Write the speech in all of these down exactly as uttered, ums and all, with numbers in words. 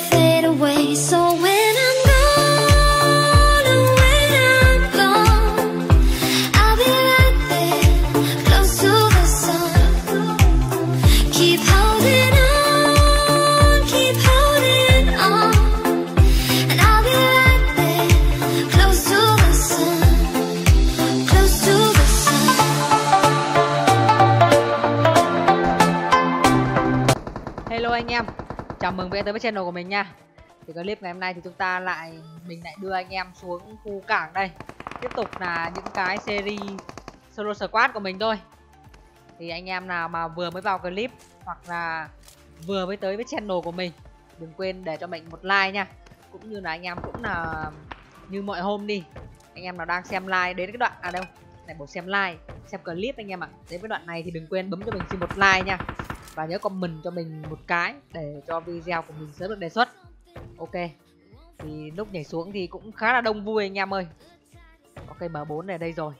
fade away. So when anh em, chào mừng về tới với channel của mình nha. Thì clip ngày hôm nay thì chúng ta lại mình lại đưa anh em xuống khu cảng đây. Tiếp tục là những cái series solo squad của mình thôi. Thì anh em nào mà vừa mới vào clip hoặc là vừa mới tới với channel của mình, đừng quên để cho mình một like nha. Cũng như là anh em cũng là như mọi hôm đi. Anh em nào đang xem like đến cái đoạn à đâu, lại bổ xem like, xem clip anh em ạ. À. Đến cái đoạn này thì đừng quên bấm cho mình xin một like nha. Và nhớ comment cho mình một cái để cho video của mình sớm được đề xuất. Ok. Thì lúc nhảy xuống thì cũng khá là đông vui anh em ơi. Ok, em bốn này đây rồi.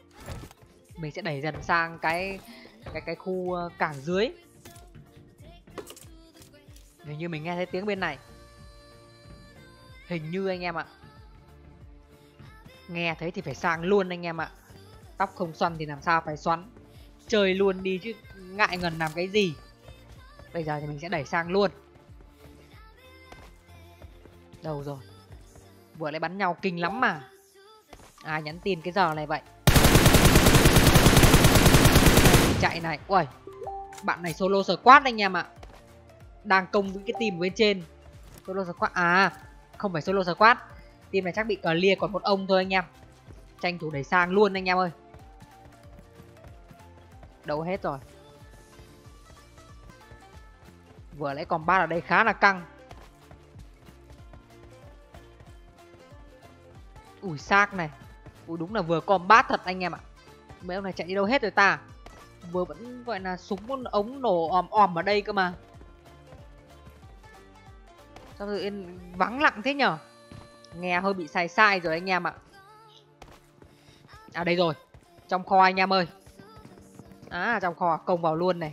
Mình sẽ đẩy dần sang cái cái cái khu cảng dưới. Hình như mình nghe thấy tiếng bên này. Hình như anh em ạ. Nghe thấy thì phải sang luôn anh em ạ. Tóc không xoăn thì làm sao phải xoắn. Chơi luôn đi chứ ngại ngần làm cái gì. Bây giờ thì mình sẽ đẩy sang luôn. Đâu rồi? Vừa lại bắn nhau kinh lắm mà. Ai nhắn tin cái giờ này vậy? Chạy này. Uầy, bạn này solo squad anh em ạ. Đang công với cái team bên trên. Solo squad. À, không phải solo squad. Team này chắc bị clear còn một ông thôi anh em. Tranh thủ đẩy sang luôn anh em ơi. Đâu hết rồi. Vừa lấy combat ở đây khá là căng. Ủi xác này. Ủi đúng là vừa combat thật anh em ạ. Mấy ông này chạy đi đâu hết rồi ta. Vừa vẫn gọi là súng ống nổ òm òm ở đây cơ mà. Sao tự nhiên vắng lặng thế nhở. Nghe hơi bị sai sai rồi anh em ạ. À đây rồi. Trong kho anh em ơi. À trong kho công vào luôn này.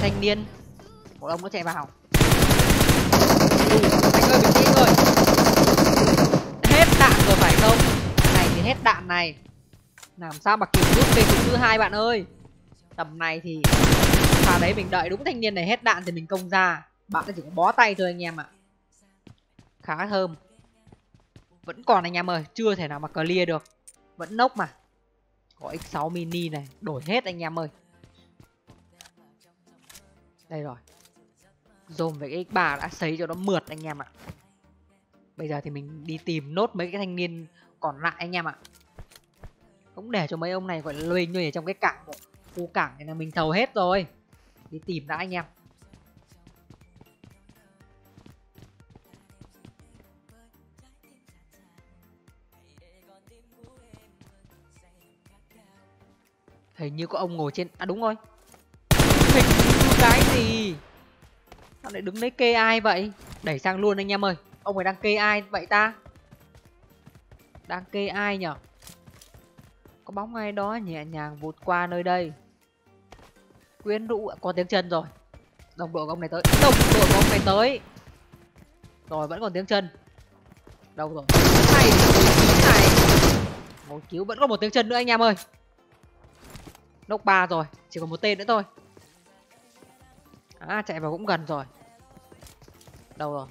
Thanh niên, một ông nó chạy vào. Ừ, anh ơi bình tĩnh rồi. Hết đạn rồi phải không? Này thì hết đạn này. Làm sao mà kịp rút cây thứ thứ hai bạn ơi. Tầm này thì vào đấy mình đợi đúng thanh niên này hết đạn thì mình công ra. Bạn ấy chỉ có bó tay thôi anh em ạ. Khá thơm. Vẫn còn anh em ơi, chưa thể nào mà clear được. Vẫn nốc mà. Có ích sáu mini này, đổi hết anh em ơi. Đây rồi. Dồn với cái ích ba đã sấy cho nó mượt anh em ạ. Bây giờ thì mình đi tìm nốt mấy cái thanh niên còn lại anh em ạ. Cũng để cho mấy ông này gọi là lôi nhuy ở trong cái cảng. Khu cảng này là mình thầu hết rồi. Đi tìm đã anh em. Hình như có ông ngồi trên. À đúng rồi. Cái gì? Sao lại đứng đấy kê ai vậy? Đẩy sang luôn anh em ơi. Ông ấy đang kê ai vậy ta? Đang kê ai nhở? Có bóng ai đó nhẹ nhàng vụt qua nơi đây. Quyến rũ. Có tiếng chân rồi. Đồng đội của ông này tới. Đồng đội của ông này tới. Rồi vẫn còn tiếng chân. Đâu rồi? Này, này. Một cứu vẫn còn một tiếng chân nữa anh em ơi. Nốc ba rồi. Chỉ còn một tên nữa thôi. À chạy vào cũng gần rồi. Đâu rồi?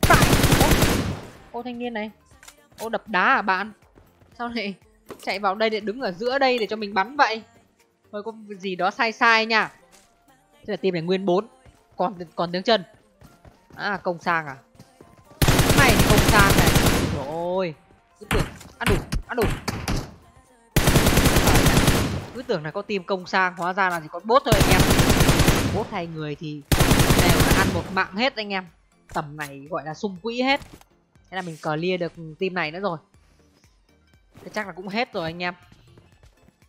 Tại. Ô thanh niên này. Ô đập đá à bạn? Sao lại chạy vào đây để đứng ở giữa đây để cho mình bắn vậy? Thôi có gì đó sai sai nha. Thế là team này nguyên bốn. Còn còn tiếng chân. À công sang à? Này công sang này. Trời ơi. Cứ tưởng ăn đủ, ăn đủ. Cứ tưởng là có team công sang, hóa ra là chỉ có bốt thôi anh em. Bốt hai người thì đều là ăn một mạng hết anh em. Tầm này gọi là sung quỹ hết. Thế là mình clear được team này nữa rồi. Thế chắc là cũng hết rồi anh em.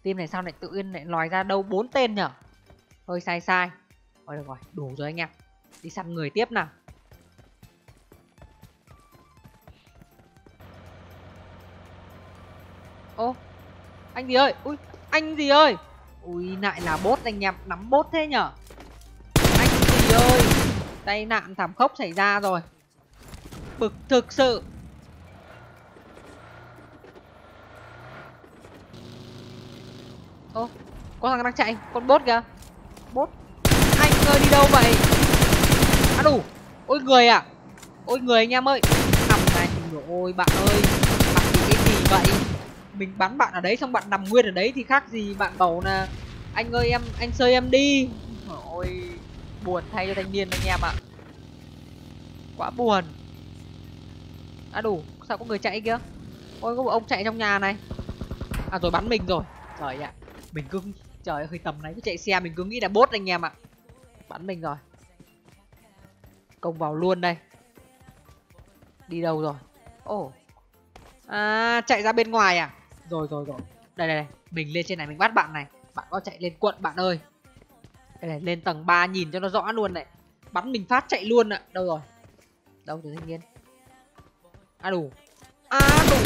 Team này sao lại tự nhiên lại lòi ra đâu bốn tên nhở? Hơi sai sai. Thôi được rồi, đủ rồi anh em. Đi săn người tiếp nào. Ô, anh gì ơi, ui, anh gì ơi. Ui, lại là bot anh em, nắm bot thế nhở. Anh gì ơi, tai nạn thảm khốc xảy ra rồi. Bực thực sự. Ô, có thằng đang chạy, con bot kìa. Bot, anh ơi đi đâu vậy? Á đủ, ôi người à. Ôi người anh em ơi. Nằm này, ôi bạn ơi. Bạn bị cái gì vậy? Mình bắn bạn ở đấy xong bạn nằm nguyên ở đấy thì khác gì bạn bảo là anh ơi em, anh sơi em đi. Ôi buồn thay cho thanh niên anh em ạ. À. Quá buồn. Đã đủ, sao có người chạy kia? Ôi có một ông chạy trong nhà này. À rồi bắn mình rồi. Trời ạ. À, mình cứ trời ơi, tầm này cứ chạy xe mình cứ nghĩ là bot anh em ạ. À. Bắn mình rồi. Công vào luôn đây. Đi đâu rồi? Ồ. Oh. À chạy ra bên ngoài à? Rồi rồi rồi. Đây đây này, mình lên trên này mình bắt bạn này. Bạn có chạy lên quận bạn ơi. Đây này, lên tầng ba nhìn cho nó rõ luôn này. Bắn mình phát chạy luôn ạ. À. Đâu rồi? Đâu rồi thanh niên? À đủ. À đủ.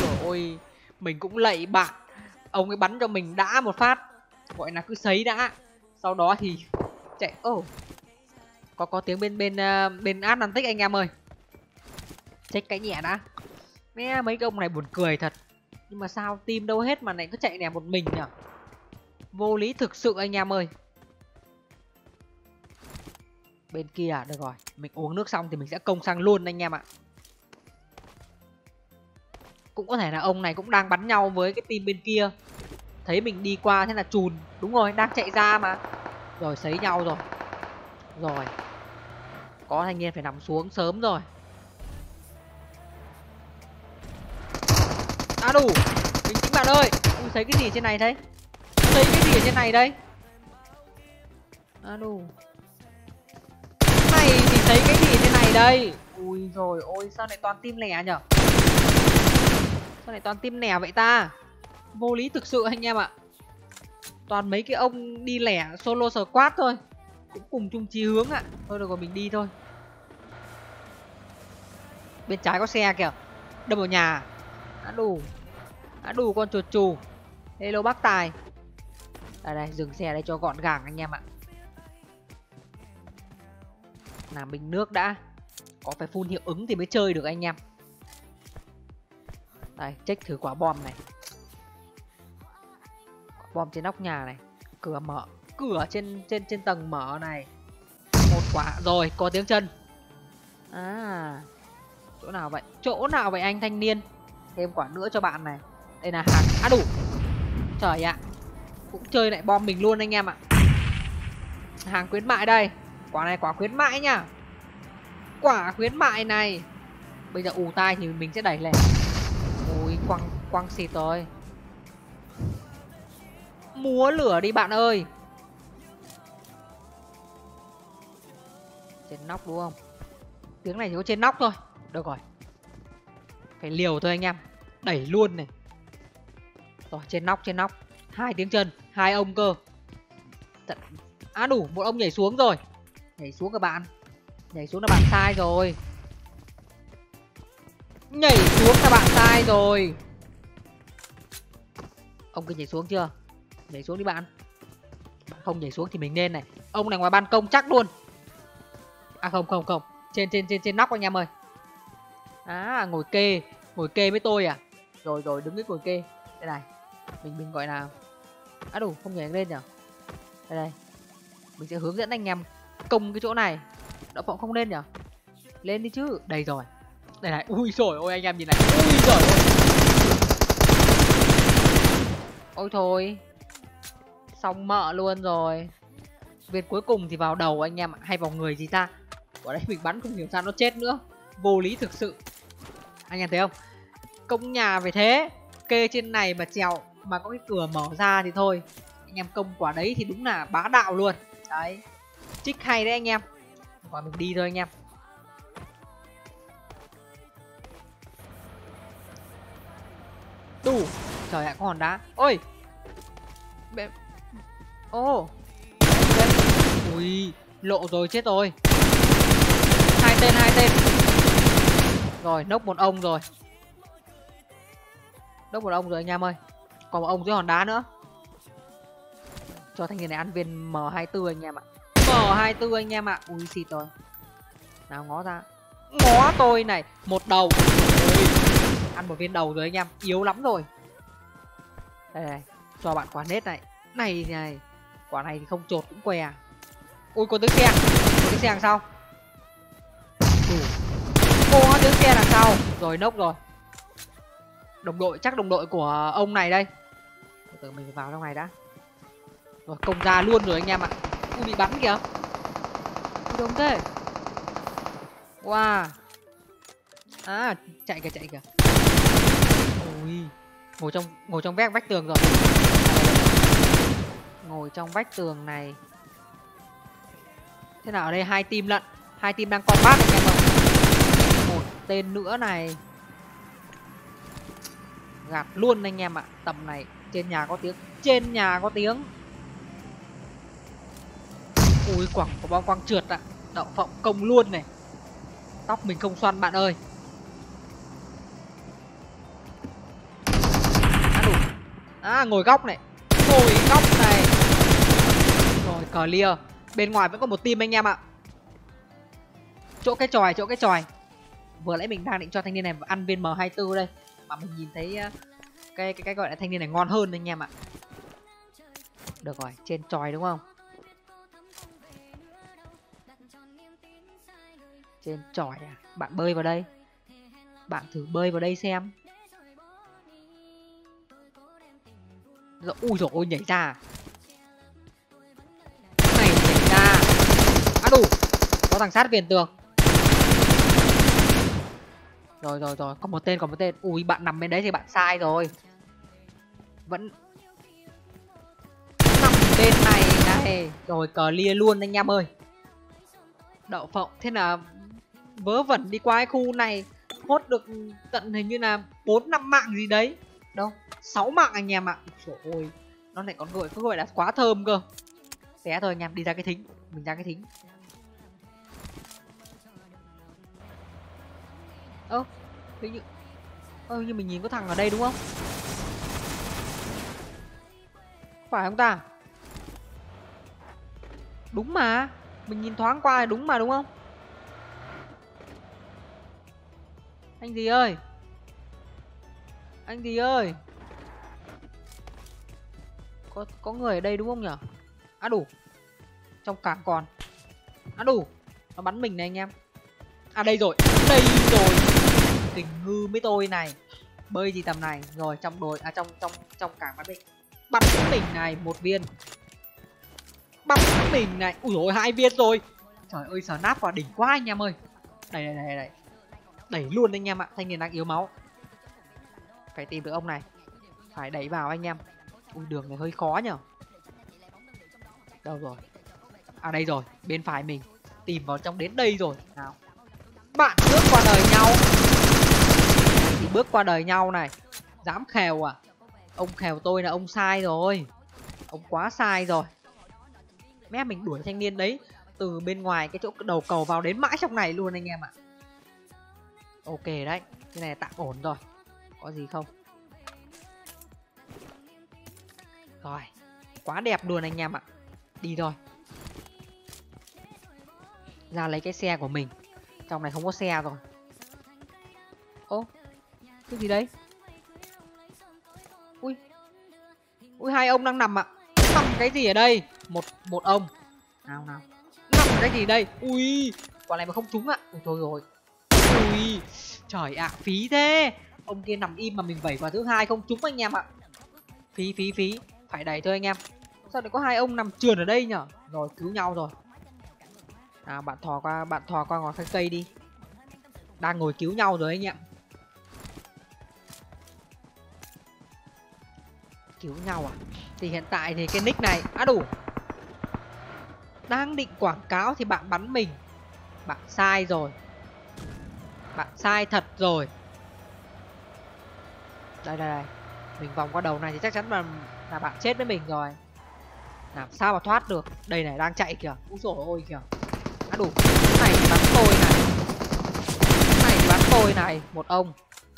Trời ơi, mình cũng lạy bạn. Ông ấy bắn cho mình đã một phát. Gọi là cứ sấy đã. Sau đó thì chạy. Ô. Oh. Có có tiếng bên bên bên Atlantic anh em ơi. Chết cái nhẹ đã. Mẹ mấy cái ông này buồn cười thật. Nhưng mà sao team đâu hết mà này cứ chạy nè một mình nhở. Vô lý thực sự anh em ơi. Bên kia à, được rồi. Mình uống nước xong thì mình sẽ công sang luôn anh em ạ. Cũng có thể là ông này cũng đang bắn nhau với cái team bên kia. Thấy mình đi qua thế là chùn. Đúng rồi, đang chạy ra mà. Rồi sấy nhau rồi. Rồi. Có thanh niên phải nằm xuống sớm rồi. À đủ, bình tĩnh bạn ơi. Ui, thấy cái gì trên này thế? Thấy cái gì ở trên này đây? À đủ. Này thì thấy cái gì trên này đây? Ui rồi ôi, sao lại toàn tim lẻ nhở? Sao lại toàn tim lẻ vậy ta? Vô lý thực sự anh em ạ. Toàn mấy cái ông đi lẻ solo squad thôi. Cũng cùng chung chí hướng ạ. Thôi được rồi mình đi thôi. Bên trái có xe kìa. Đâm vào nhà. Đã đủ. Đã đủ con chuột chù. Hello bác Tài. Đây đây, dừng xe đây cho gọn gàng anh em ạ. Làm bình nước đã. Có phải full hiệu ứng thì mới chơi được anh em. Đây, check thử quả bom này. Quả bom trên nóc nhà này. Cửa mở. Cửa trên trên trên tầng mở này. Một quả. Rồi, có tiếng chân. À. Chỗ nào vậy? Chỗ nào vậy anh thanh niên? Thêm quả nữa cho bạn này. Đây là hàng. À đủ. Trời ạ. Cũng chơi lại bom mình luôn anh em ạ. Hàng khuyến mại đây. Quả này quả khuyến mại nha. Quả khuyến mại này. Bây giờ ù tai thì mình sẽ đẩy lên. Ui quăng quăng xịt rồi. Múa lửa đi bạn ơi. Trên nóc đúng không? Tiếng này chỉ có trên nóc thôi. Được rồi. Phải liều thôi anh em. Đẩy luôn này. Rồi trên nóc trên nóc. Hai tiếng chân. Hai ông cơ. Á đủ. Một ông nhảy xuống rồi. Nhảy xuống các bạn. Nhảy xuống là bạn sai rồi. Nhảy xuống là bạn sai rồi. Ông cứ nhảy xuống chưa? Nhảy xuống đi bạn. Bạn không nhảy xuống thì mình nên này. Ông này ngoài ban công chắc luôn. À không không không. Trên trên trên trên nóc anh em ơi. À ngồi kê. Ngồi kê với tôi à. Rồi rồi đứng cái ngồi kê. Đây này. Mình mình gọi là. Á đủ không nhảy lên nhở. Đây đây. Mình sẽ hướng dẫn anh em công cái chỗ này. Đậu phộng không lên nhở. Lên đi chứ. Đây rồi. Đây này. Ui rồi ôi anh em nhìn này. Ui rồi ôi. Ôi thôi. Xong mợ luôn rồi. Viên cuối cùng thì vào đầu anh em ạ. Hay vào người gì ta. Ở đấy mình bắn không hiểu sao nó chết nữa. Vô lý thực sự. Anh em thấy không? Công nhà về thế. Kê trên này mà trèo. Mà có cái cửa mở ra thì thôi. Anh em công quả đấy thì đúng là bá đạo luôn. Đấy. Trích hay đấy anh em. Còn mình đi thôi anh em. tù. Trời ạ, có hòn đá. Ôi bẹp. Ô ui, lộ rồi, chết rồi. Hai tên, hai tên. Rồi, nốc một ông rồi. Nốc một ông rồi anh em ơi. Còn một ông dưới hòn đá nữa. Cho thanh niên này ăn viên M hai mươi tư anh em ạ. M hai mươi tư anh em ạ. Ui xịt rồi. Nào ngó ra. Ngó tôi này. Một đầu. Ui. Ăn một viên đầu rồi anh em. Yếu lắm rồi. Đây này. Cho bạn quả nết này. Này này. Quả này thì không chột cũng què. Ui có tiếng xe. Có tiếng xe đằng sau. Có tiếng xe đằng sau. Rồi nốc rồi. Đồng đội. Chắc đồng đội của ông này đây. Tự mình vào trong này đã. Rồi công ra luôn rồi anh em ạ. Ui bị bắn kìa. Ui đúng thế. Wow. À chạy kìa chạy kìa. Ui. Ngồi trong ngồi trong vách vách tường rồi. Ngồi trong vách tường này. Thế nào ở đây hai team lận. Hai team đang combat anh em ạ. Một tên nữa này. Gạt luôn anh em ạ. Tầm này trên nhà có tiếng. Trên nhà có tiếng. Ui quẳng có bao quăng trượt ạ. Đậu phộng công luôn này. Tóc mình không xoăn bạn ơi. À, đủ. À ngồi góc này. Ngồi góc này. Rồi clear. Bên ngoài vẫn có một team anh em ạ. Chỗ cái tròi, chỗ cái tròi. Vừa nãy mình đang định cho thanh niên này ăn viên M hai mươi tư đây. Mà mình nhìn thấy cái, cái, cái gọi là thanh niên này ngon hơn anh em ạ. Được rồi, trên tròi đúng không? Trên tròi à? Bạn bơi vào đây. Bạn thử bơi vào đây xem. Rồi, ui dồi ôi nhảy ra. Này nhảy ra. Á đủ. Có thằng sát viền tường. Rồi rồi rồi. Còn một tên còn một tên. Ui bạn nằm bên đấy thì bạn sai rồi. Vẫn nằm bên này này. Rồi clear luôn anh em ơi. Đậu phộng. Thế là vớ vẩn đi qua cái khu này hốt được tận hình như là bốn năm mạng gì đấy. Đâu sáu mạng anh em ạ. Trời ơi nó lại còn gọi cứ gọi là quá thơm cơ. Té thôi anh em. Đi ra cái thính. Mình ra cái thính. Ơ hình như ơ như mình nhìn có thằng ở đây đúng không? Phải không ta? Đúng mà. Mình nhìn thoáng qua là đúng mà đúng không? Anh gì ơi. Anh gì ơi. Có có người ở đây đúng không nhở? Á đủ. Trong cảng còn. Á đủ. Nó bắn mình này anh em. À đây rồi. Đây rồi. Tình ngư mấy tôi này. Bơi gì tầm này. Rồi trong đồi à trong trong trong cảng bắn mình. Bắn mình này một viên. Bắn mình này. Ui dồi ôi hai viên rồi. Trời ơi sờ náp vào đỉnh quá anh em ơi. Đây đây đây đây. Đẩy luôn anh em ạ. Thanh niên đang yếu máu. Phải tìm được ông này. Phải đẩy vào anh em. Ui đường này hơi khó nhở. Đâu rồi? À đây rồi. Bên phải mình. Tìm vào trong đến đây rồi. Nào. Bạn bước qua đời nhau. Thì bước qua đời nhau này. Dám khèo à? Ông khèo tôi là ông sai rồi. Ông quá sai rồi. Mẹ mình đuổi thanh niên đấy. Từ bên ngoài cái chỗ đầu cầu vào đến mãi trong này luôn anh em ạ. Ok đấy. Cái này tạm ổn rồi. Có gì không? Rồi. Quá đẹp luôn anh em ạ. Đi rồi. Ra lấy cái xe của mình. Trong này không có xe rồi. Ô. Cái gì đấy? Ui. Ui hai ông đang nằm ạ. Nằm cái gì ở đây? Một một ông. Nào nào. Nằm cái gì đây? Ui. Quả này mà không trúng ạ. Ui thôi rồi. Ui. Trời ạ. À, phí thế. Ông kia nằm im mà mình vẩy vào thứ hai không trúng anh em ạ. Phí phí phí. Phải đẩy thôi anh em. Sao lại có hai ông nằm trườn ở đây nhở? Rồi cứu nhau rồi. Nào bạn thò qua. Bạn thò qua ngọn cây đi. Đang ngồi cứu nhau rồi anh em. Cứu nhau à? Thì hiện tại thì cái nick này á đủ. Đang định quảng cáo thì bạn bắn mình. Bạn sai rồi. Bạn sai thật rồi. Đây đây đây. mình vòng qua đầu này thì chắc chắn là là bạn chết với mình rồi. Làm sao mà thoát được. Đây này, đang chạy kìa. Úi dồi ôi kìa. Đã đủ. Cái này thì bắn tôi này. Cái này thì bắn tôi này. Một ông.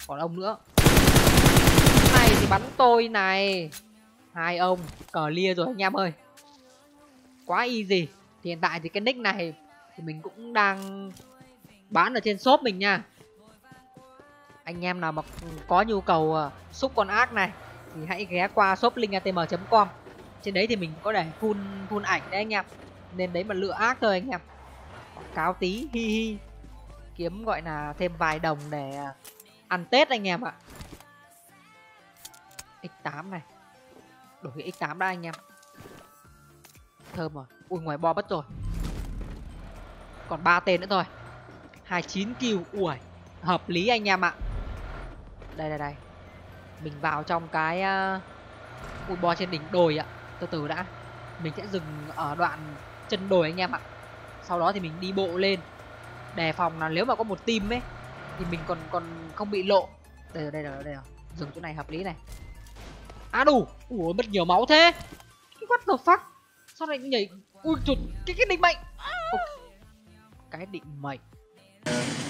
Còn ông nữa. Cái này thì bắn tôi này. Hai ông. Clear rồi anh em ơi. Quá easy. Thì hiện tại thì cái nick này thì mình cũng đang bán ở trên shop mình nha. Anh em nào mà có nhu cầu xúc con ác này thì hãy ghé qua shop linh a t m chấm com. Trên đấy thì mình có để full full ảnh đấy anh em. Nên đấy mà lựa ác thôi anh em. Cáo tí hi hi. Kiếm gọi là thêm vài đồng để ăn Tết anh em ạ. X tám này. Đổi cái X tám đã anh em. Thơm rồi. Ui ngoài bo bất rồi. Còn ba tên nữa thôi. hai mươi chín kill. Ui hợp lý anh em ạ. Đây đây đây. Mình vào trong cái ui bo trên đỉnh đồi ạ. Từ từ đã. Mình sẽ dừng ở đoạn chân đồi anh em ạ. Sau đó thì mình đi bộ lên. Đề phòng là nếu mà có một team ấy thì mình còn còn không bị lộ. Đây rồi đây rồi đây rồi. Dừng chỗ này hợp lý này. À đủ. Ui mất nhiều máu thế. What the fuck. Sao lại nhảy. Ui chụt. Cái cái định mệnh. Cái định mệnh.